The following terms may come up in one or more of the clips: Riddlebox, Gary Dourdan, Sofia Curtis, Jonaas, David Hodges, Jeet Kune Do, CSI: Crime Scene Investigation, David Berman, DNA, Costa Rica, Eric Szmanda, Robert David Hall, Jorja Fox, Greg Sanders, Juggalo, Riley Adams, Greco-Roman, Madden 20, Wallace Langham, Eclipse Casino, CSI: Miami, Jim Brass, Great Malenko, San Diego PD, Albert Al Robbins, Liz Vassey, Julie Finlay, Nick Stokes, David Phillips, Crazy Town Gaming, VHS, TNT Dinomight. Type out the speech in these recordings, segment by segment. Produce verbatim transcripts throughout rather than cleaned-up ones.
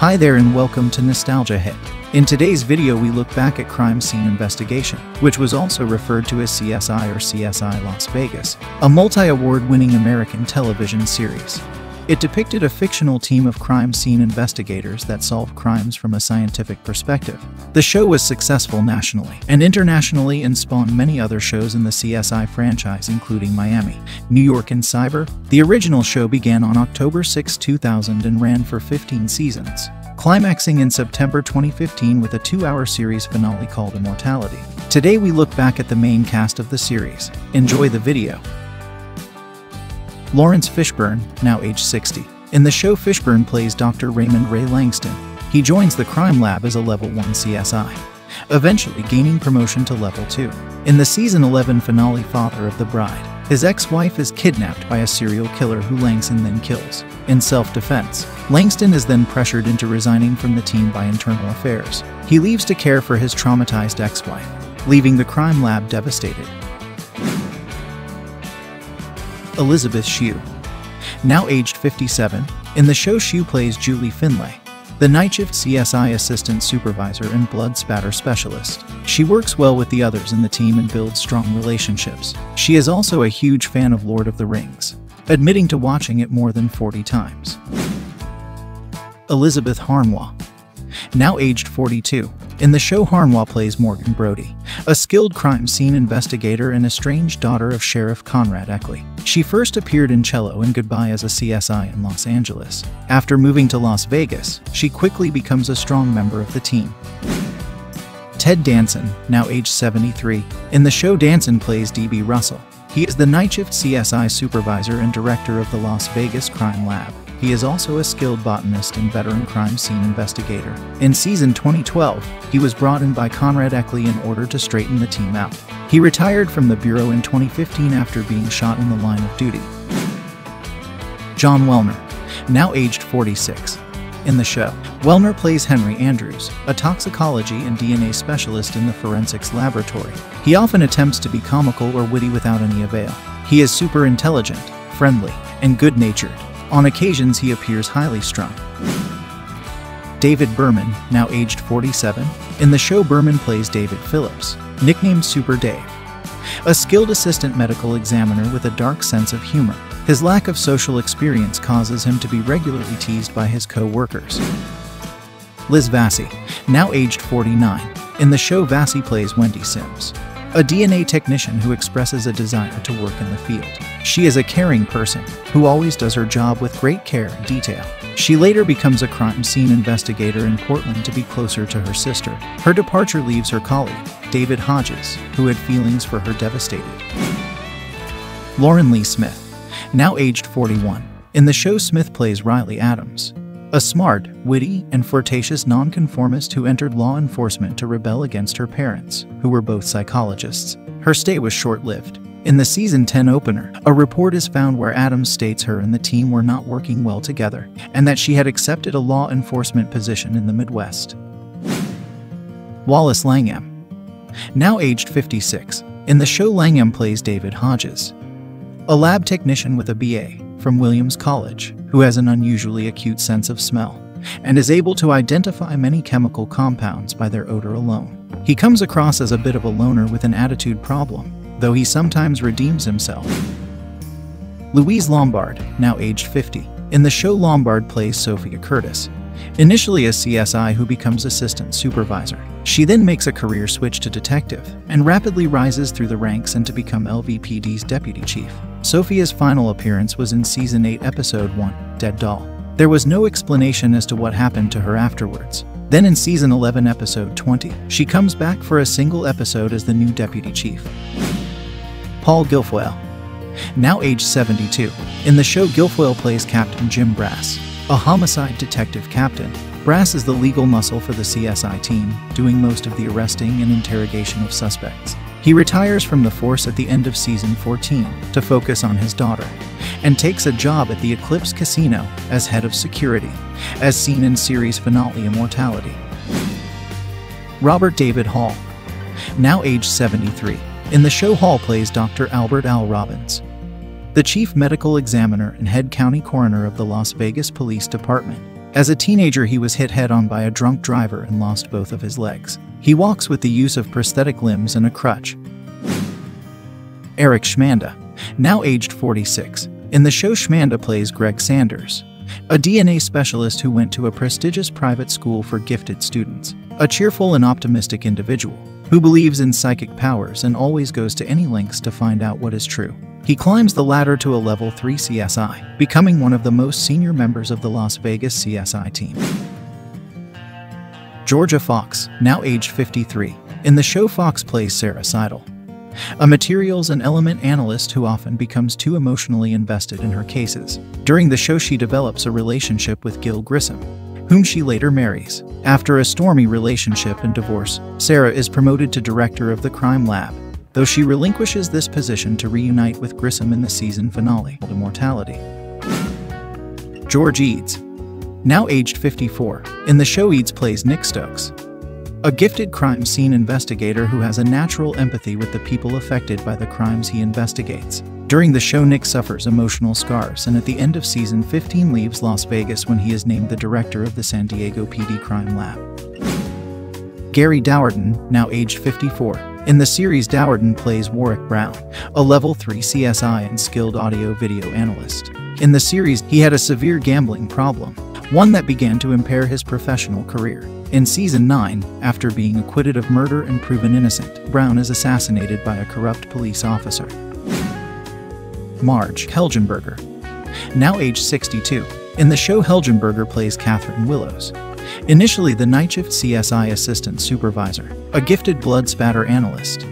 Hi there and welcome to Nostalgia Hit. In today's video we look back at Crime Scene Investigation, which was also referred to as C S I or C S I Las Vegas, a multi-award-winning American television series. It depicted a fictional team of crime scene investigators that solve crimes from a scientific perspective. The show was successful nationally and internationally and spawned many other shows in the C S I franchise, including Miami, New York, and Cyber. The original show began on October sixth two thousand and ran for fifteen seasons, climaxing in September twenty fifteen with a two-hour series finale called Immortality. Today we look back at the main cast of the series. Enjoy the video. Lawrence Fishburne, now age sixty. In the show, Fishburne plays Doctor Raymond Ray Langston. He joins the crime lab as a level one C S I, eventually gaining promotion to level two. In the season eleven finale, Father of the Bride, his ex-wife is kidnapped by a serial killer who Langston then kills. In self-defense, Langston is then pressured into resigning from the team by internal affairs. He leaves to care for his traumatized ex-wife, leaving the crime lab devastated. Elisabeth Shue, now aged fifty-seven. In the show, Shue plays Julie Finlay, the night shift C S I assistant supervisor and blood spatter specialist. She works well with the others in the team and builds strong relationships. She is also a huge fan of Lord of the Rings, admitting to watching it more than forty times. Elisabeth Harnois, now aged forty-two. In the show, Harnois plays Morgan Brody, a skilled crime scene investigator and estranged daughter of Sheriff Conrad Eckley. She first appeared in Cello and Goodbye as a C S I in Los Angeles. After moving to Las Vegas, she quickly becomes a strong member of the team. Ted Danson, now age seventy-three. In the show, Danson plays D B Russell. He is the night shift C S I supervisor and director of the Las Vegas Crime Lab. He is also a skilled botanist and veteran crime scene investigator. In season twenty twelve, he was brought in by Conrad Eckley in order to straighten the team out. He retired from the bureau in twenty fifteen after being shot in the line of duty. John Wellner, now aged forty-six. In the show, Wellner plays Henry Andrews, a toxicology and D N A specialist in the forensics laboratory. He often attempts to be comical or witty without any avail. He is super intelligent, friendly, and good-natured. On occasions, he appears highly strung. David Berman, now aged forty-seven. In the show, Berman plays David Phillips, nicknamed Super Dave, a skilled assistant medical examiner with a dark sense of humor. His lack of social experience causes him to be regularly teased by his co-workers. Liz Vassey, now aged forty-nine. In the show, Vassey plays Wendy Sims, a D N A technician who expresses a desire to work in the field. She is a caring person who always does her job with great care and detail. She later becomes a crime scene investigator in Portland to be closer to her sister. Her departure leaves her colleague, David Hodges, who had feelings for her devastated. Lauren Lee Smith, now aged forty-one. In the show, Smith plays Riley Adams, a smart, witty, and flirtatious nonconformist who entered law enforcement to rebel against her parents, who were both psychologists. Her stay was short-lived. In the season ten opener, a report is found where Adams states her and the team were not working well together, and that she had accepted a law enforcement position in the Midwest. Wallace Langham, now aged fifty-six. In the show, Langham plays David Hodges, a lab technician with a B A from Williams College, who has an unusually acute sense of smell and is able to identify many chemical compounds by their odor alone. He comes across as a bit of a loner with an attitude problem, though he sometimes redeems himself. Louise Lombard, now aged fifty. In the show, Lombard plays Sophia Curtis, initially a C S I who becomes assistant supervisor. She then makes a career switch to detective and rapidly rises through the ranks and to become L V P D's deputy chief. Sophia's final appearance was in season eight episode one, Dead Doll. There was no explanation as to what happened to her afterwards. Then in season eleven episode twenty, she comes back for a single episode as the new deputy chief. Paul Guilfoyle, now aged seventy-two. In the show, Guilfoyle plays Captain Jim Brass, a homicide detective captain. Brass is the legal muscle for the C S I team, doing most of the arresting and interrogation of suspects. He retires from the force at the end of season fourteen to focus on his daughter, and takes a job at the Eclipse Casino as head of security, as seen in series finale Immortality. Robert David Hall, now aged seventy-three. In the show, Hall plays Doctor Albert Al Robbins, the chief medical examiner and head county coroner of the Las Vegas Police Department. As a teenager, he was hit head-on by a drunk driver and lost both of his legs. He walks with the use of prosthetic limbs and a crutch. Eric Szmanda, now aged forty-six. In the show, Szmanda plays Greg Sanders, a D N A specialist who went to a prestigious private school for gifted students, a cheerful and optimistic individual who believes in psychic powers and always goes to any lengths to find out what is true. He climbs the ladder to a level three C S I, becoming one of the most senior members of the Las Vegas C S I team. Jorja Fox, now aged fifty-three. In the show, Fox plays Sarah Seidel, a materials and element analyst who often becomes too emotionally invested in her cases. During the show, she develops a relationship with Gil Grissom, whom she later marries. After a stormy relationship and divorce, Sarah is promoted to director of the crime lab, though she relinquishes this position to reunite with Grissom in the season finale, Immortality. George Eads, now aged fifty-four. In the show, Eads plays Nick Stokes, a gifted crime scene investigator who has a natural empathy with the people affected by the crimes he investigates. During the show, Nick suffers emotional scars and at the end of season fifteen leaves Las Vegas when he is named the director of the San Diego P D Crime Lab. Gary Dourdan, now aged fifty-four. In the series, Dourdan plays Warwick Brown, a level three C S I and skilled audio-video analyst. In the series, he had a severe gambling problem, one that began to impair his professional career. In season nine, after being acquitted of murder and proven innocent, Brown is assassinated by a corrupt police officer. Marg Helgenberger, now aged sixty-two. In the show, Helgenberger plays Catherine Willows, initially the night shift C S I assistant supervisor, a gifted blood spatter analyst.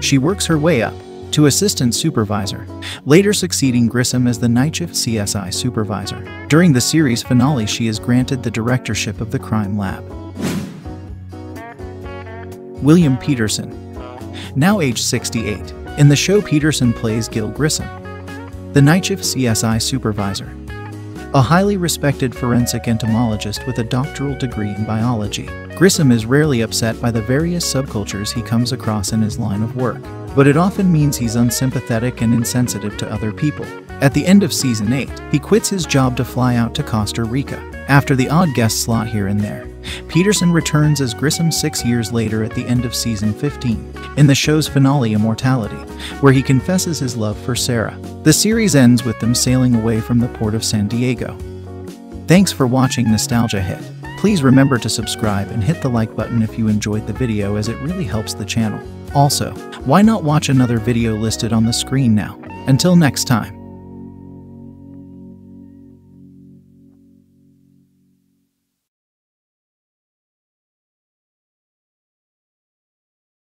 She works her way up to assistant supervisor, later succeeding Grissom as the night shift C S I supervisor. During the series finale, she is granted the directorship of the crime lab. William Petersen, now aged sixty-eight. In the show, Petersen plays Gil Grissom, the night shift C S I supervisor, a highly respected forensic entomologist with a doctoral degree in biology. Grissom is rarely upset by the various subcultures he comes across in his line of work, but it often means he's unsympathetic and insensitive to other people. At the end of season eight, he quits his job to fly out to Costa Rica. After the odd guest slot here and there, Petersen returns as Grissom six years later at the end of season fifteen, in the show's finale Immortality, where he confesses his love for Sarah. The series ends with them sailing away from the port of San Diego. Thanks for watching Nostalgia Hit. Please remember to subscribe and hit the like button if you enjoyed the video, as it really helps the channel. Also, why not watch another video listed on the screen now? Until next time.